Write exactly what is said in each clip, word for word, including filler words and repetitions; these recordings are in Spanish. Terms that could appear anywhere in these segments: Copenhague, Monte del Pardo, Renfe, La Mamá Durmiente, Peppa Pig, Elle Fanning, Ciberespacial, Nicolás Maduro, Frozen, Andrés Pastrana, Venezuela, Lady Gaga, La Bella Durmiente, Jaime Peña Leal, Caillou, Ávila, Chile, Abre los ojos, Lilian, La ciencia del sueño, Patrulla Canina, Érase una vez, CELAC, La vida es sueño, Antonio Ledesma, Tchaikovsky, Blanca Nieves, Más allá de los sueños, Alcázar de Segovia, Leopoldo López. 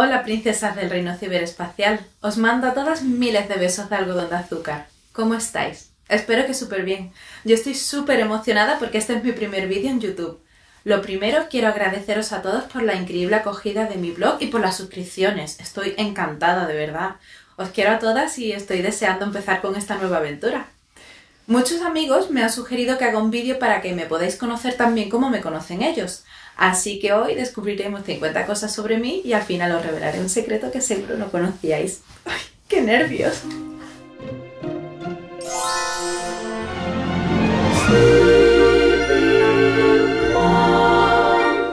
Hola princesas del reino ciberespacial, os mando a todas miles de besos de algodón de azúcar. ¿Cómo estáis? Espero que súper bien. Yo estoy súper emocionada porque este es mi primer vídeo en YouTube. Lo primero, quiero agradeceros a todos por la increíble acogida de mi blog y por las suscripciones. Estoy encantada, de verdad. Os quiero a todas y estoy deseando empezar con esta nueva aventura. Muchos amigos me han sugerido que haga un vídeo para que me podáis conocer tan bien como me conocen ellos. Así que hoy descubriremos cincuenta cosas sobre mí y al final os revelaré un secreto que seguro no conocíais. ¡Ay, qué nervios!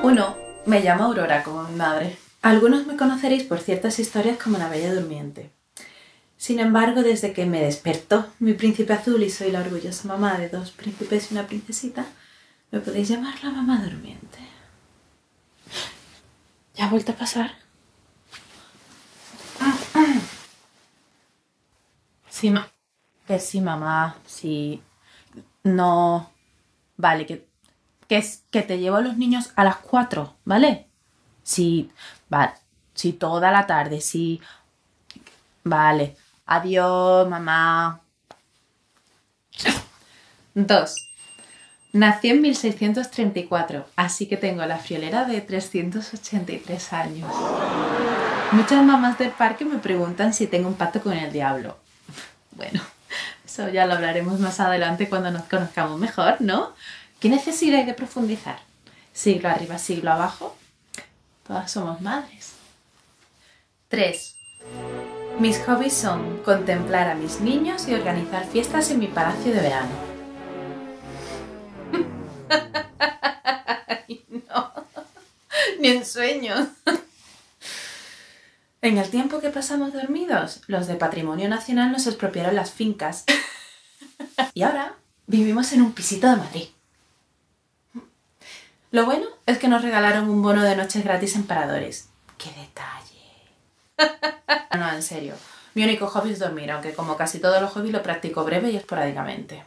Uno, me llamo Aurora, como mi madre. Algunos me conoceréis por ciertas historias como La Bella Durmiente. Sin embargo, desde que me despertó mi príncipe azul y soy la orgullosa mamá de dos príncipes y una princesita, me podéis llamar la mamá durmiente. ¿Ya ha vuelto a pasar? Sí, ma... Que sí, mamá, sí... No... Vale, que... Que, es, que te llevo a los niños a las cuatro, ¿vale? Sí, vale. Sí, toda la tarde, sí... Vale. Adiós, mamá. Dos. Nací en mil seiscientos treinta y cuatro, así que tengo la friolera de trescientos ochenta y tres años. Muchas mamás del parque me preguntan si tengo un pacto con el diablo. Bueno, eso ya lo hablaremos más adelante cuando nos conozcamos mejor, ¿no? ¿Qué necesidad hay de profundizar? Siglo arriba, siglo abajo. Todas somos madres. Tres. Mis hobbies son contemplar a mis niños y organizar fiestas en mi palacio de verano. Ay, no. Ni en sueños. En el tiempo que pasamos dormidos, los de Patrimonio Nacional nos expropiaron las fincas. Y ahora vivimos en un pisito de Madrid. Lo bueno es que nos regalaron un bono de noches gratis en Paradores. ¡Qué detalle! No, en serio. Mi único hobby es dormir, aunque como casi todos los hobbies lo practico breve y esporádicamente.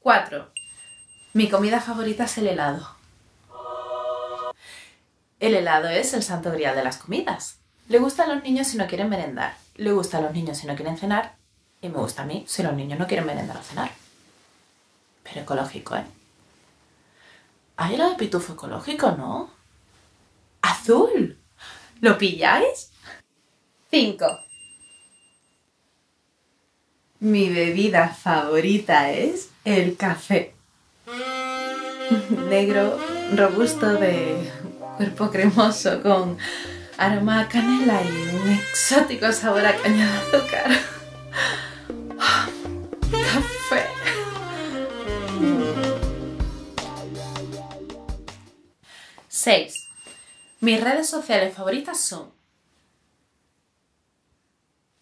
Cuatro. Mi comida favorita es el helado. El helado es el santo grial de las comidas. Le gusta a los niños si no quieren merendar, le gusta a los niños si no quieren cenar y me gusta a mí si los niños no quieren merendar o cenar. Pero ecológico, ¿eh? ¿Hay helado de pitufo ecológico, no? ¡Azul! ¿Lo pilláis? Cinco. Mi bebida favorita es el café. Negro, robusto, de cuerpo cremoso, con aroma a canela y un exótico sabor a caña de azúcar. Café. Seis. Mis redes sociales favoritas son...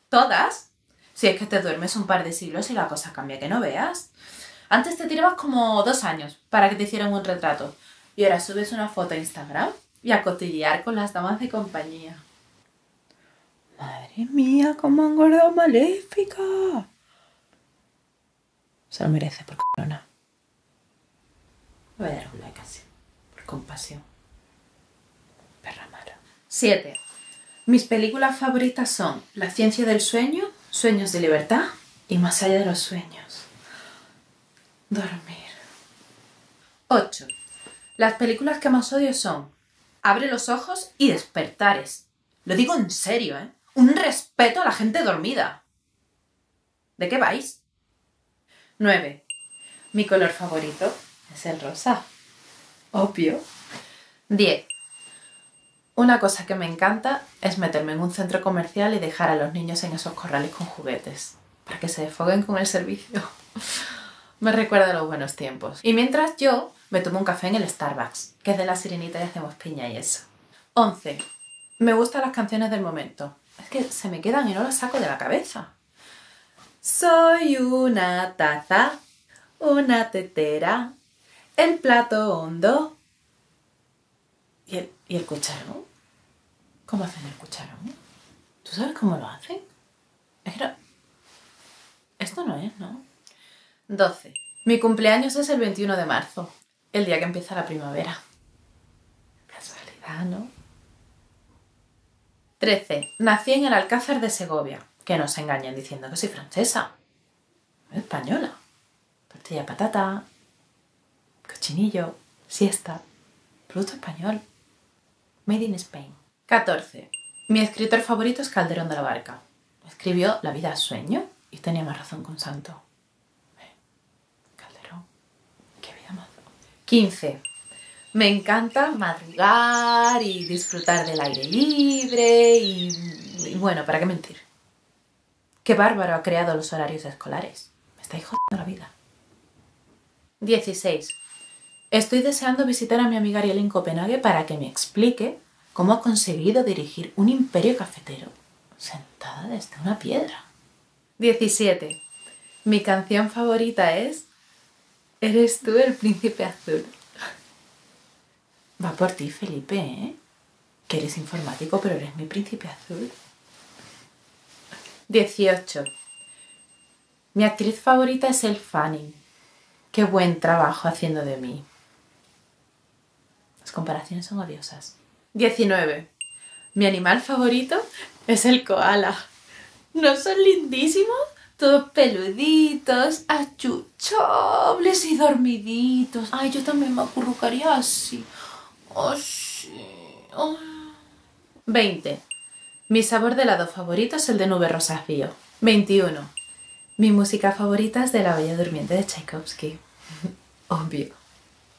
¿Todas? Si es que te duermes un par de siglos y la cosa cambia que no veas. Antes te tirabas como dos años para que te hicieran un retrato y ahora subes una foto a Instagram y a cotillear con las damas de compañía. Madre mía, cómo ha engordado Maléfica. Se lo merece por cabrona. Voy a dar un like así, por compasión. Perra mala. Siete. Mis películas favoritas son La ciencia del sueño, Sueños de libertad y Más allá de los sueños. Dormir. Ocho. Las películas que más odio son Abre los ojos y Despertares. Lo digo en serio, ¿eh? Un respeto a la gente dormida. ¿De qué vais? Nueve. Mi color favorito es el rosa. Obvio. Diez. Una cosa que me encanta es meterme en un centro comercial y dejar a los niños en esos corrales con juguetes, para que se desfoguen con el servicio. Me recuerda a los buenos tiempos. Y mientras yo me tomo un café en el Starbucks, que es de La Sirenita y hacemos piña y eso. Once. Me gustan las canciones del momento. Es que se me quedan y no las saco de la cabeza. Soy una taza, una tetera, el plato hondo y el... ¿Y el cucharón? ¿Cómo hacen el cucharón? ¿Tú sabes cómo lo hacen? Es que no... Esto no es, ¿no? doce. Mi cumpleaños es el veintiuno de marzo, el día que empieza la primavera. Casualidad, ¿no? trece. Nací en el Alcázar de Segovia. Que nos engañan diciendo que soy francesa. Española. Tortilla de patata, cochinillo, siesta, producto español. Made in Spain. catorce. Mi escritor favorito es Calderón de la Barca. Escribió La vida es sueño y tenía más razón con Santo. ¿Eh? Calderón. Qué vida más. quince. Me encanta madrugar y disfrutar del aire libre y, y bueno, ¿para qué mentir? Qué bárbaro ha creado los horarios escolares. Me estáis jodiendo la vida. dieciséis. Estoy deseando visitar a mi amiga Ariel en Copenhague para que me explique cómo ha conseguido dirigir un imperio cafetero sentada desde una piedra. diecisiete. Mi canción favorita es Eres tú el príncipe azul. Va por ti, Felipe, ¿eh? Que eres informático, pero eres mi príncipe azul. dieciocho. Mi actriz favorita es Elle Fanning. Qué buen trabajo haciendo de mí. Las comparaciones son odiosas. diecinueve. Mi animal favorito es el koala. ¿No son lindísimos? Todos peluditos, achuchables y dormiditos. Ay, yo también me acurrucaría así. Oh, sí. Oh. veinte. Mi sabor de helado favorito es el de nube rosafío. veintiuno. Mi música favorita es de La Bella Durmiente de Tchaikovsky. Obvio.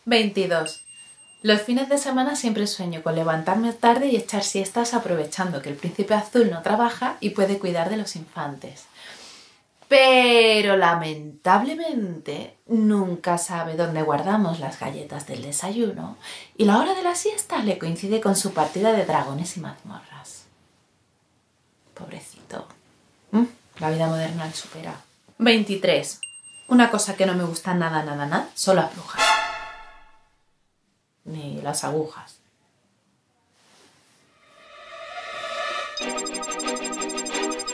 veintidós. Los fines de semana siempre sueño con levantarme tarde y echar siestas aprovechando que el príncipe azul no trabaja y puede cuidar de los infantes. Pero lamentablemente nunca sabe dónde guardamos las galletas del desayuno y la hora de la siesta le coincide con su partida de dragones y mazmorras. Pobrecito. ¿Mm? La vida moderna le supera. veintitrés. Una cosa que no me gusta nada, nada, nada son las brujas. Ni las agujas.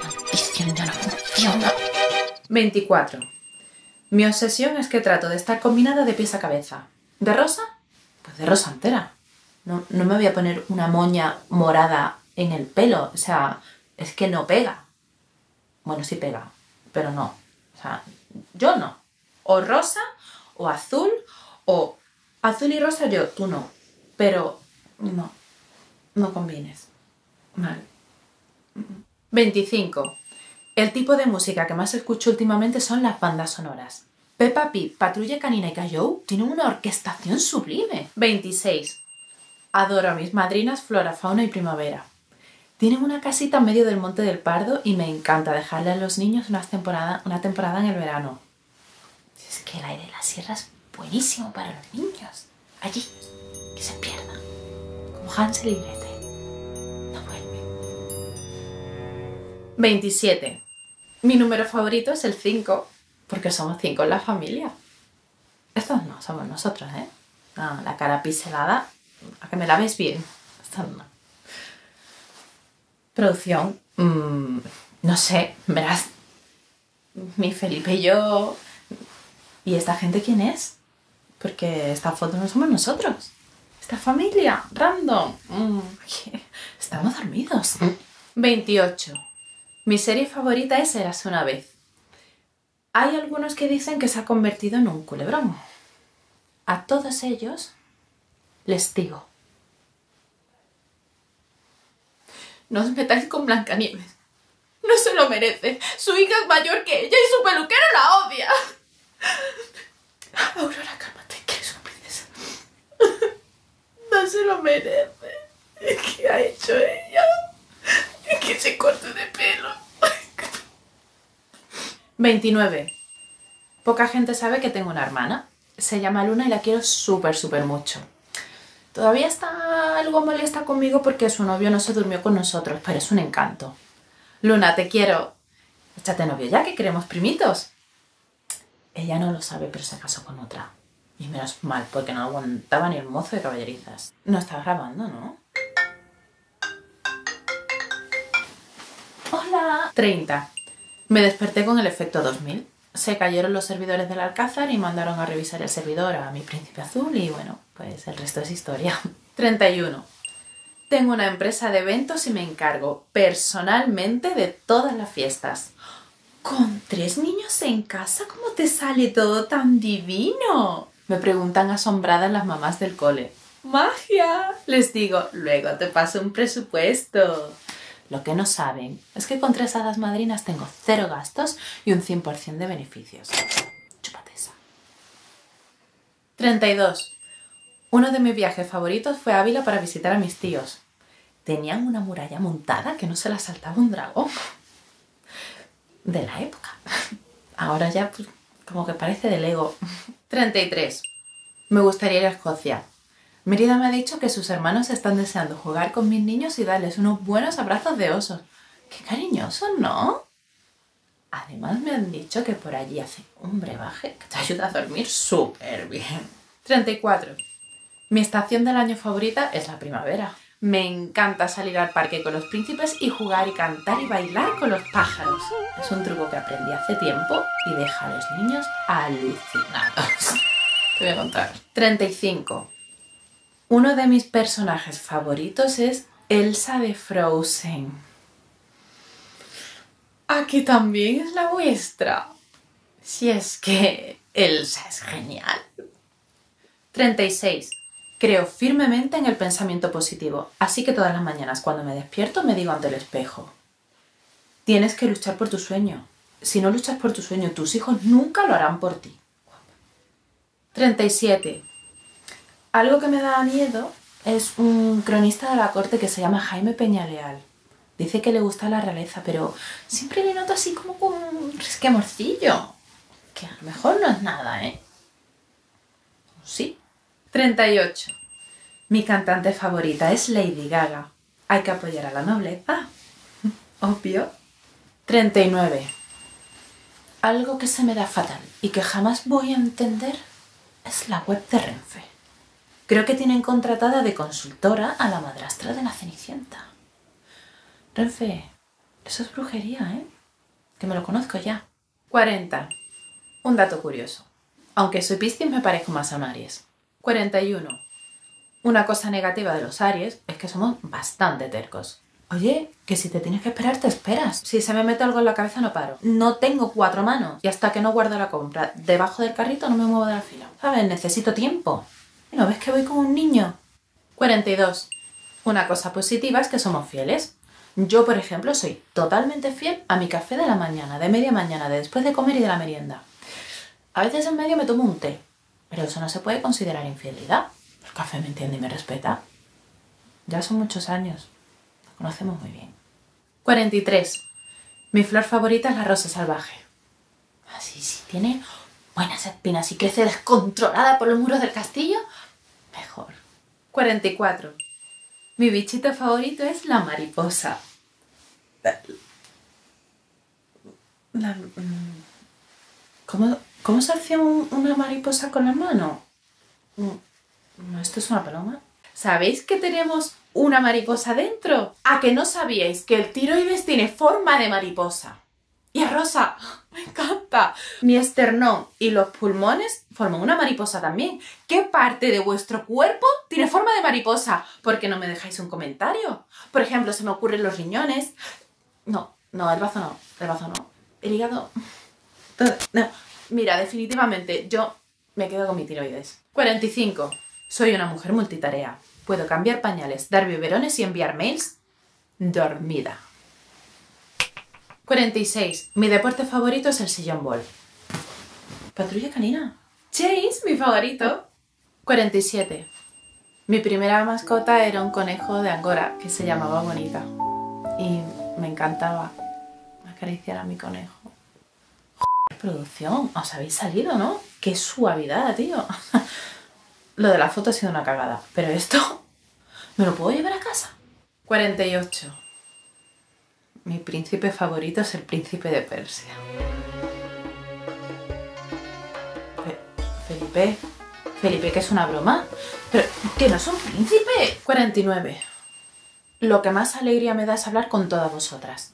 Maldición, ya no funciona. veinticuatro. Mi obsesión es que trato de estar combinada de pies a cabeza. ¿De rosa? Pues de rosa entera. No, no me voy a poner una moña morada en el pelo. O sea, es que no pega. Bueno, sí pega, pero no. O sea, yo no. O rosa, o azul, o azul y rosa yo, tú no. Pero no, no combines. Vale. veinticinco. El tipo de música que más escucho últimamente son las bandas sonoras. Peppa Pig, Patrulla Canina y Caillou tienen una orquestación sublime. veintiséis. Adoro a mis madrinas Flora, Fauna y Primavera. Tienen una casita en medio del Monte del Pardo y me encanta dejarle a los niños una temporada, una temporada en el verano. Es que el aire de la sierra es buenísimo para los niños. Allí, que se pierdan. Como Hansel y Gretel. No vuelve. veintisiete. Mi número favorito es el cinco, porque somos cinco en la familia. Estos no, somos nosotros, ¿eh? No, la cara pincelada, a que me la ves bien. Estos no. Producción, mmm, no sé, verás, mi Felipe y yo, ¿y esta gente quién es? Porque esta foto no somos nosotros, esta familia, random, mm, estamos dormidos. veintiocho. Mi serie favorita es Érase una vez. Hay algunos que dicen que se ha convertido en un culebrón. A todos ellos les digo: no os metáis con Blanca Nieves. No se lo merece. Su hija es mayor que ella y su peluquero la odia. Aurora, cálmate, que eres una princesa. No se lo merece. ¿Qué ha hecho ella? Que se corte de pelo. veintinueve. Poca gente sabe que tengo una hermana. Se llama Luna y la quiero súper, súper mucho. Todavía está algo molesta conmigo porque su novio no se durmió con nosotros, pero es un encanto. Luna, te quiero. Échate novio ya, que queremos primitos. Ella no lo sabe, pero se casó con otra. Y menos mal, porque no aguantaba ni el mozo de caballerizas. No estaba grabando, ¿no? ¡Hola! treinta. Me desperté con el efecto dos mil. Se cayeron los servidores del Alcázar y mandaron a revisar el servidor a mi príncipe azul y bueno, pues el resto es historia. treinta y uno. Tengo una empresa de eventos y me encargo personalmente de todas las fiestas. ¿Con tres niños en casa? ¿Cómo te sale todo tan divino? Me preguntan asombradas las mamás del cole. ¡Magia! Les digo, luego te paso un presupuesto. Lo que no saben es que con tres hadas madrinas tengo cero gastos y un cien por cien de beneficios. Chúpate esa. treinta y dos. Uno de mis viajes favoritos fue a Ávila para visitar a mis tíos. Tenían una muralla montada que no se la saltaba un dragón. De la época. Ahora ya pues, como que parece de Lego. treinta y tres. Me gustaría ir a Escocia. Mérida me ha dicho que sus hermanos están deseando jugar con mis niños y darles unos buenos abrazos de osos. ¡Qué cariñoso, ¿no? Además me han dicho que por allí hace un brebaje que te ayuda a dormir súper bien. treinta y cuatro. Mi estación del año favorita es la primavera. Me encanta salir al parque con los príncipes y jugar y cantar y bailar con los pájaros. Es un truco que aprendí hace tiempo y deja a los niños alucinados. Te voy a contar. treinta y cinco. Uno de mis personajes favoritos es Elsa de Frozen. Aquí también es la vuestra. Si es que Elsa es genial. treinta y seis. Creo firmemente en el pensamiento positivo, así que todas las mañanas cuando me despierto me digo ante el espejo: tienes que luchar por tu sueño. Si no luchas por tu sueño, tus hijos nunca lo harán por ti. treinta y siete. Algo que me da miedo es un cronista de la corte que se llama Jaime Peña Leal. Dice que le gusta la realeza, pero siempre le noto así como con un resquemorcillo. Que a lo mejor no es nada, ¿eh? Sí. treinta y ocho. Mi cantante favorita es Lady Gaga. Hay que apoyar a la nobleza. Obvio. treinta y nueve. Algo que se me da fatal y que jamás voy a entender es la web de Renfe. Creo que tienen contratada de consultora a la madrastra de la Cenicienta. Renfe, eso es brujería, ¿eh? Que me lo conozco ya. cuarenta. Un dato curioso. Aunque soy Piscis, me parezco más a un Aries. cuarenta y uno. Una cosa negativa de los Aries es que somos bastante tercos. Oye, que si te tienes que esperar, te esperas. Si se me mete algo en la cabeza, no paro. No tengo cuatro manos. Y hasta que no guardo la compra debajo del carrito, no me muevo de la fila. ¿Sabes? Necesito tiempo. ¿Y no ves que voy como un niño? cuarenta y dos. Una cosa positiva es que somos fieles. Yo, por ejemplo, soy totalmente fiel a mi café de la mañana, de media mañana, de después de comer y de la merienda. A veces en medio me tomo un té. Pero eso no se puede considerar infidelidad. El café me entiende y me respeta. Ya son muchos años. Lo conocemos muy bien. cuarenta y tres. Mi flor favorita es la rosa salvaje. Así sí tiene buenas espinas y crece descontrolada por los muros del castillo, mejor. cuarenta y cuatro. Mi bichito favorito es la mariposa. La... ¿Cómo...? ¿Cómo se hacía un, una mariposa con la mano? ¿Esto es una paloma? ¿Sabéis que tenemos una mariposa dentro? ¿A que no sabíais que el tiroides tiene forma de mariposa? ¡Y es rosa! ¡Me encanta! Mi esternón y los pulmones forman una mariposa también. ¿Qué parte de vuestro cuerpo tiene forma de mariposa? ¿Por qué no me dejáis un comentario? Por ejemplo, se me ocurren los riñones. No, no, el bazo no, el bazo no. El hígado... Todo, no. Mira, definitivamente, yo me quedo con mi tiroides. cuarenta y cinco. Soy una mujer multitarea. Puedo cambiar pañales, dar biberones y enviar mails dormida. cuarenta y seis. Mi deporte favorito es el sillón ball. Patrulla Canina. Chase, mi favorito. cuarenta y siete. Mi primera mascota era un conejo de Angora que se llamaba Bonita. Y me encantaba acariciar a mi conejo. Producción, os habéis salido, ¿no? ¡Qué suavidad, tío! Lo de la foto ha sido una cagada, pero esto... ¿Me lo puedo llevar a casa? cuarenta y ocho. Mi príncipe favorito es el príncipe de Persia. Fe Felipe... Felipe, ¿que es una broma? Pero que no es un príncipe. cuarenta y nueve. Lo que más alegría me da es hablar con todas vosotras.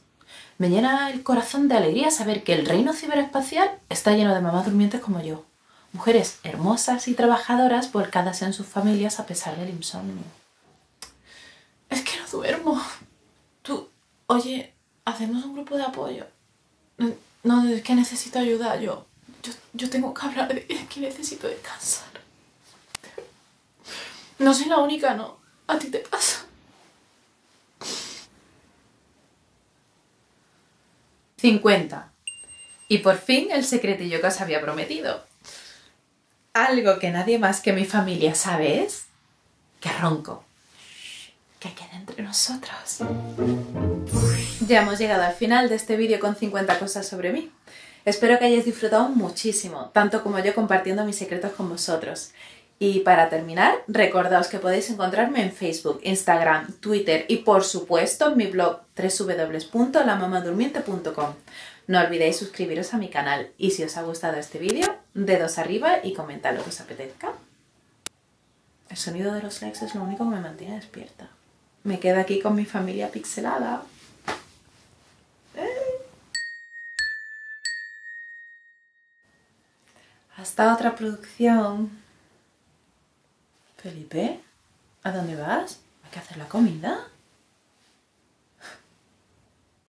Me llena el corazón de alegría saber que el reino ciberespacial está lleno de mamás durmientes como yo. Mujeres hermosas y trabajadoras volcadas en sus familias a pesar del insomnio. Es que mientras duermo. Tú, oye, hacemos un grupo de apoyo. No, no, es que necesito ayuda. Yo, yo, yo tengo que hablar de que necesito descansar. No soy la única, ¿no? A ti te pasa. cincuenta. Y por fin el secretillo que os había prometido. Algo que nadie más que mi familia sabe es que ronco. Que queda entre nosotros. Ya hemos llegado al final de este vídeo con cincuenta cosas sobre mí. Espero que hayáis disfrutado muchísimo, tanto como yo compartiendo mis secretos con vosotros. Y para terminar, recordaos que podéis encontrarme en Facebook, Instagram, Twitter y por supuesto en mi blog w w w punto la mamá durmiente punto com. No olvidéis suscribiros a mi canal y si os ha gustado este vídeo, dedos arriba y comentad lo que os apetezca. El sonido de los likes es lo único que me mantiene despierta. Me quedo aquí con mi familia pixelada. ¡Eh! Hasta otra producción. Felipe, ¿a dónde vas? ¿Hay que hacer la comida?